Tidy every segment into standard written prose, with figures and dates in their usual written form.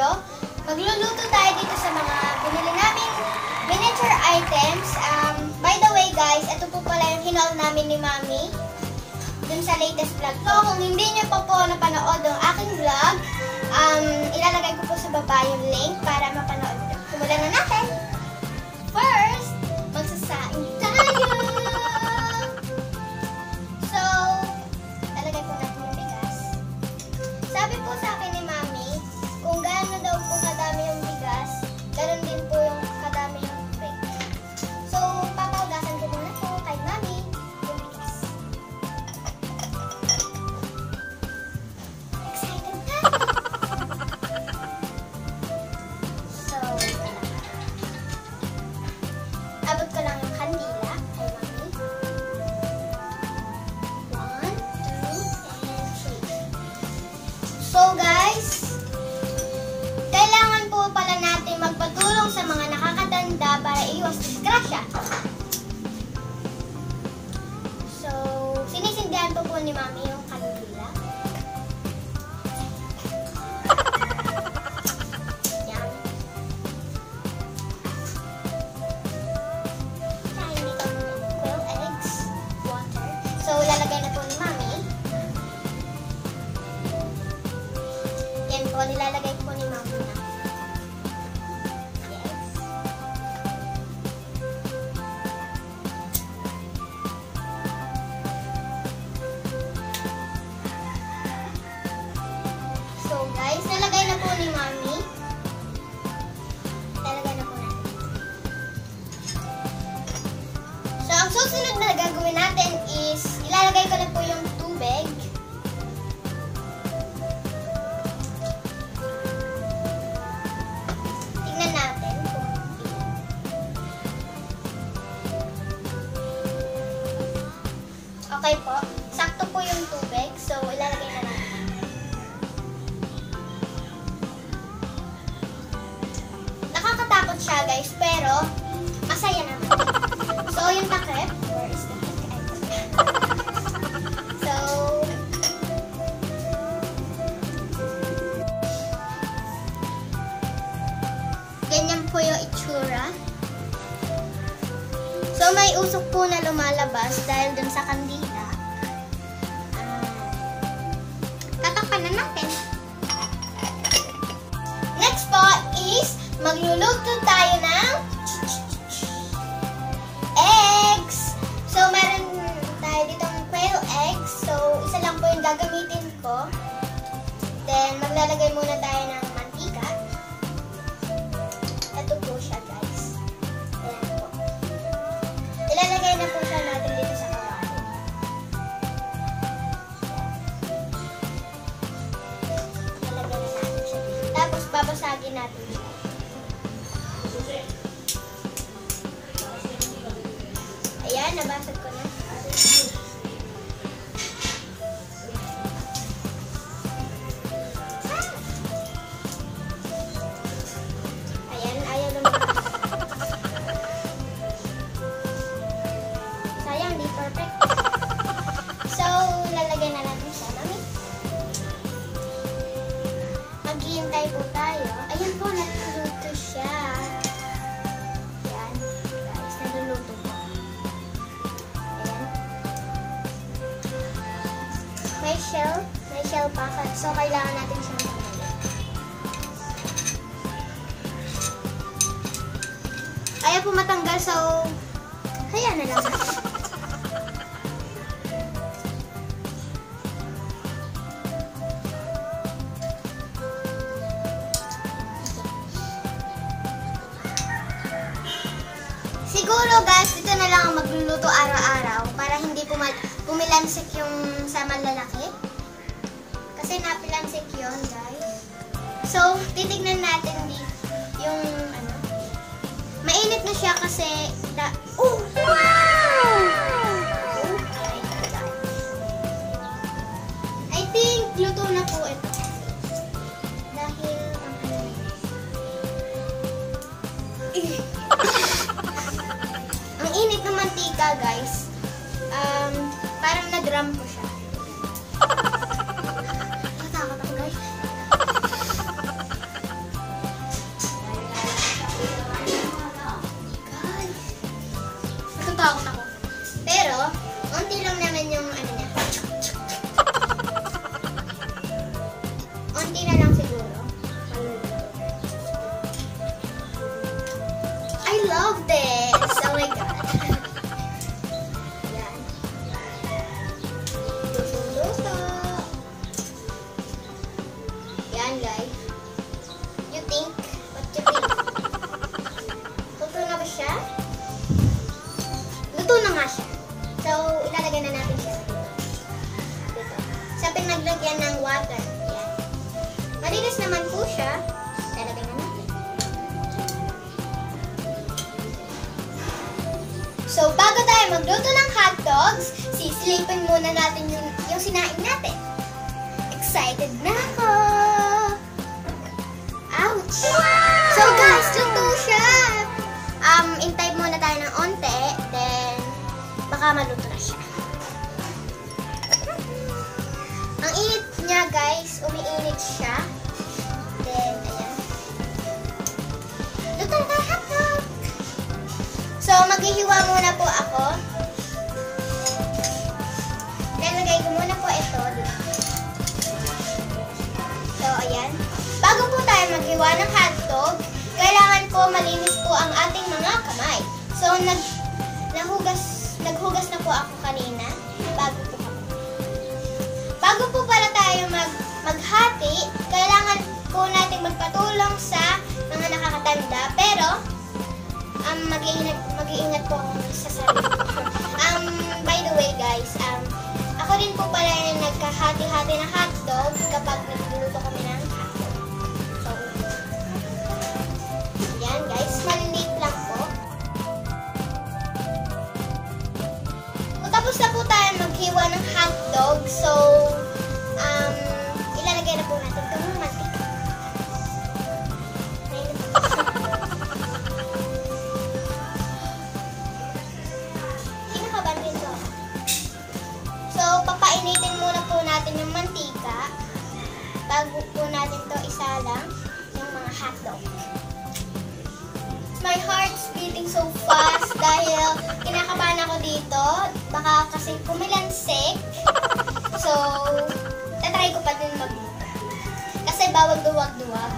video, magluluto tayo dito sa mga binili namin miniature items. By the way guys, ito po pala yung hinaw namin ni Mami dun sa latest vlog. So, kung hindi nyo po napanood ang aking vlog, ilalagay ko po sa baba yung link para mapanood. Kumulan na natin! First, magsasain tayo! So, ilalagay po natin yung bigas. Sabi po sa akin ni Mami, kung gaano daw po kadami yung bigas, ganoon din po yung kadami yung cake. So, papaugasan ko muna po kay Mami yung bigas. Excited ka? So, abot ko lang yung kandila kay Mami. 1, 2, and 3. So guys, pala natin magpatulong sa mga nakakatanda para iwas disgrasya. So, sinisindihan po ni Mami yung kandila. Yan. Tayo dito ng quail eggs, water. So, lalagay na po ni Mami. Yan po, nilalagay po ni Mami na. Susunod na gagawin natin is ilalagay ko na po yung tubig. Tingnan natin kung okay po. Sakto po yung tubig. So, ilalagay na natin. Nakakatakot siya guys, pero masaya naman. So, yung takip. Where is the takip? So, ganyan po yung itsura. So, may usok po na lumalabas dahil dun sa kandila. Tatakpan na natin. Next po is magluluto tayo ng eggs. So, meron tayo ditong quail eggs. So, isa lang po yung gagamitin ko. Then, maglalagay muna tayo ng mantika. Ito po siya, guys. Ayan po. Ilalagay na po siya natin dito sa kawali. Ilalagay na natin siya. Tapos, babasagin natin dito. Ayan, nabasag ko na. Ayan, ayaw naman. Sayang, di perfect. So, lalagay na natin siya, Mami. Maghihintay po tayo. Ayan po, naluluto siya. Ayan, guys, naluluto po. May shell pa. So, kailangan natin siya maglalagay. Ayaw po matanggal, so kaya na lang. Siguro guys, dito na lang magluluto araw-araw para hindi pumilansik yung sa malalaki. Kasi napilansik yun, guys. So, titignan natin yung ano. Mainit na siya kasi wow! Okay. I think luto na po ito. Dahil ang ang init ng mantika, guys. Parang na-drum po siya. Matakot ako, guys. I love this. Oh my god. Yan guys. You think? What you think? Luto na ba siya? Luto na nga siya. So, ilalagay na natin siya. Dito. Sa pinaglagyan ng water. Yan. Malinis naman po siya. Ilalagay na natin. So, bago tayo magluto ng hotdogs, sisilipin muna natin yung sinain natin. Excited na ako! Ouch! Wow! So guys, luto siya! Intay muna tayo ng onte, then baka maluto na siya. Ang init niya guys, umiinit siya. Then, ayan. Luto na tayo hotdog! So, maghihiwa muna po ako. Nalagay ko muna po ito dito. Ayan. Bago po tayo maghiwa ng hotdog, kailangan po malinis po ang ating mga kamay. So, naghugas na po ako kanina. Bago po pala tayo maghati, kailangan po natin magpatulong sa mga nakakatanda. Pero, mag-iingat po ako sa sarili. By the way guys, ako rin po pala yung nagkahati-hati na hotdog kapag nagluluto kami ng hotdog. So, yan guys, maliliit lang po. So, tapos na po tayo maghiwa ng hotdog. So, ilalagay na po natin itong mantika. Painitin muna po natin yung mantika bago po natin to isalang yung mga hotdog. My heart's beating so fast dahil kinakabahan ako dito. Baka kasi kumilansik. So, tatry ko pa din magluto. Kasi bawal duwag-duwag.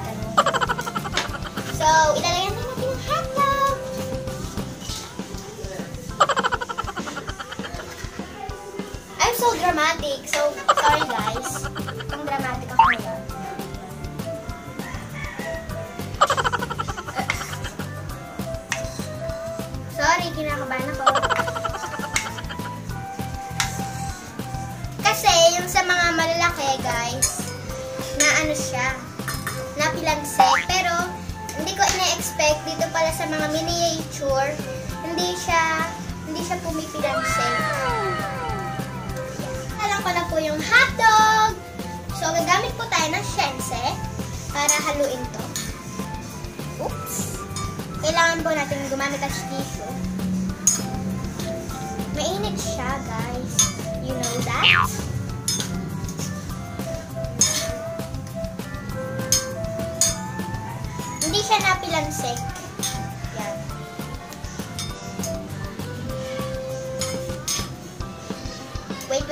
So, ilalagyan na natin yung hotdog. So dramatic. So, sorry guys. Ang dramatic ako ngayon. Sorry, kinakabahan ako. Kasi, yung sa mga malalaki guys, na ano siya, napilansik. Pero, hindi ko ina-expect dito pala sa mga miniature, hindi siya pumipilansik. Pala po yung hotdog. So, gagamit po tayo ng shense para haluin to. Oops! Kailangan po natin gumamit ng tissue. Mainit siya, guys. You know that? Hindi siya napilansik. Yan.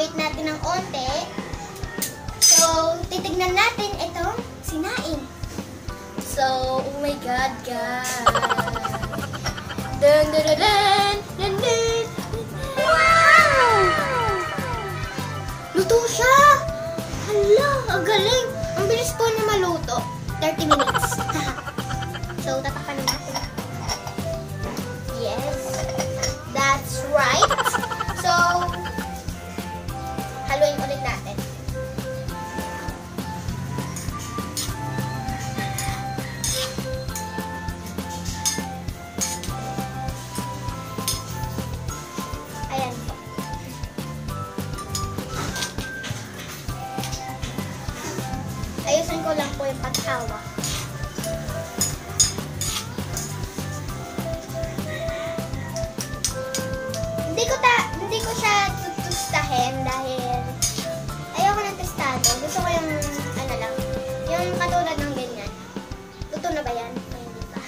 Wait natin ng onte. So, titignan natin itong sinain. So, oh my god, guys. Dun, dun, dun, dun, dun, dun. Wow! Luto siya! Hala, ang galing. Ang bilis po na maluto. 30 minutes. So, tatakan natin. Yes. That's right. So, haluin ulit natin. Ayan po. Ayusin ko lang po yung paghawa. Hindi ko siya tutustahin dahil gusto ko yung, ano lang, yung katulad ng ganyan. Luto na ba yan? Ay, hindi pa.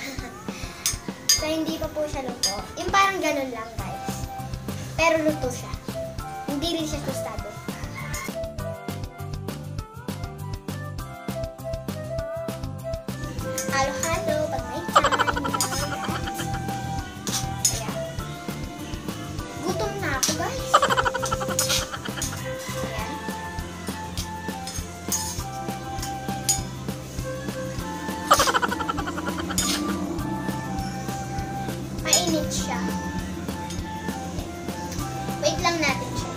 So, hindi pa po siya luto. Yung parang ganun lang, guys. Pero luto siya. Hindi rin siya tostado. Halo-halo, pag may time. mainit siya. Wait lang natin siya.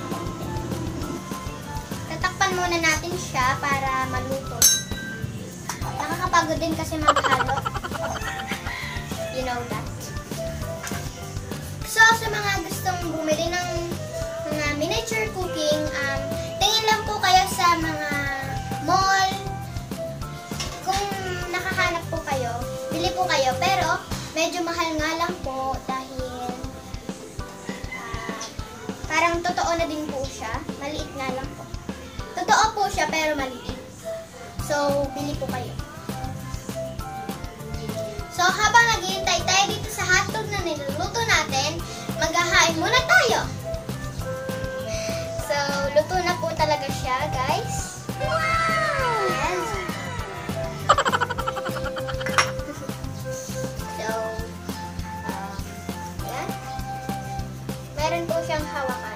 Tatakpan muna natin siya para maluto. Nakakapagod din kasi maghalo. You know that. So, sa mga gustong bumili ng mga miniature cooking, tingin lang po kayo sa mga mall. Kung nakahanap po kayo, bili po kayo. Pero, medyo mahal nga lang po dahil parang totoo na din po siya. Maliit nga lang po. Totoo po siya pero maliit. So, bili po kayo. So, habang naghihintay tayo dito sa hotdog na niluluto natin, maghahain muna tayo. So, luto na po talaga siya, guys. Wow! Yes. So, ayan. Meron po siyang hawakan.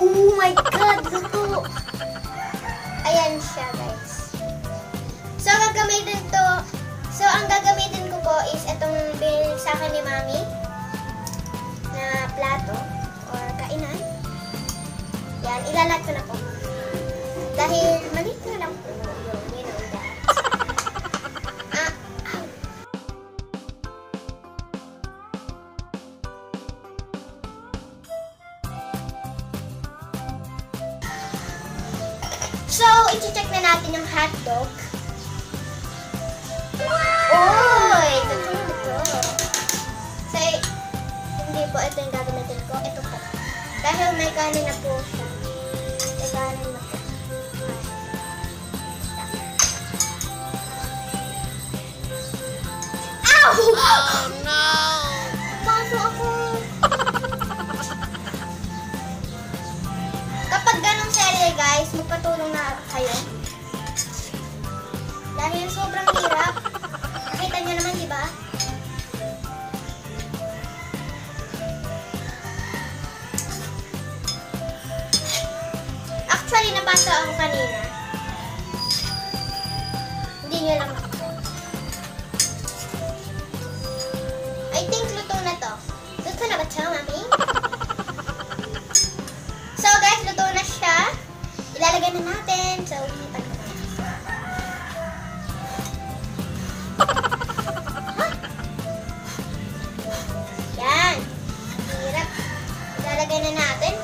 Oh my God! Luto! Ayan siya, guys. So, ang gagamitin ko po is itong binili sa akin ni Mami na plato or kainan. Yan, ilalat ko na po. Dahil maliit na lang po. So, i-check na natin yung hotdog. Wow! Uy! Ito. So, hindi po ito yung gagamitin ko. Ito po. Dahil may kanin na po siya. May kanin na po. Ow! Oh, no! Paso ako! Kapag ganong serye, guys, magpatulong na kayo. Dahil sobrang hirap. Nakita nyo naman, di ba? Actually, napasa ako kanina. Hindi nyo lang ako. I think luto na to. Luto na ba siya, Mami? Ilalagay na natin. So, ipan ko na. Yan. Hirap. Ilalagay na natin.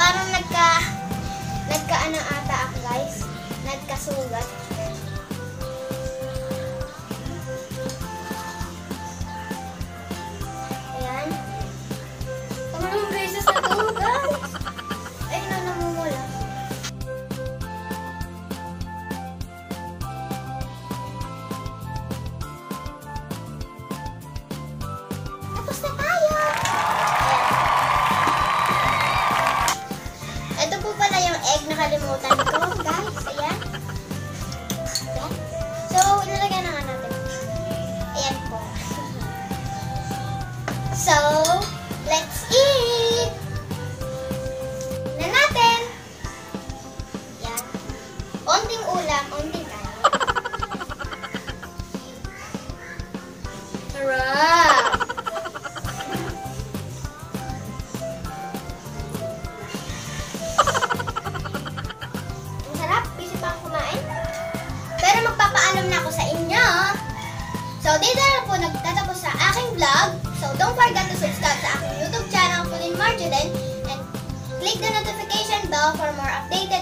Parang nagka-ano ata ako, guys. Nagkasugat. Ayan. Tamanong beses na to, guys. Nakalimutan ko, guys. Ayan. Ayan. So, nilagyan na nga natin. Ayan po. So, let's eat! Na natin! Ayan. Onting ulam, onting kanin. Sarap! So, dito na po nagtatapos sa aking vlog. So, don't forget to subscribe sa aking YouTube channel, Pauleen Marjolen, and click the notification bell for more updated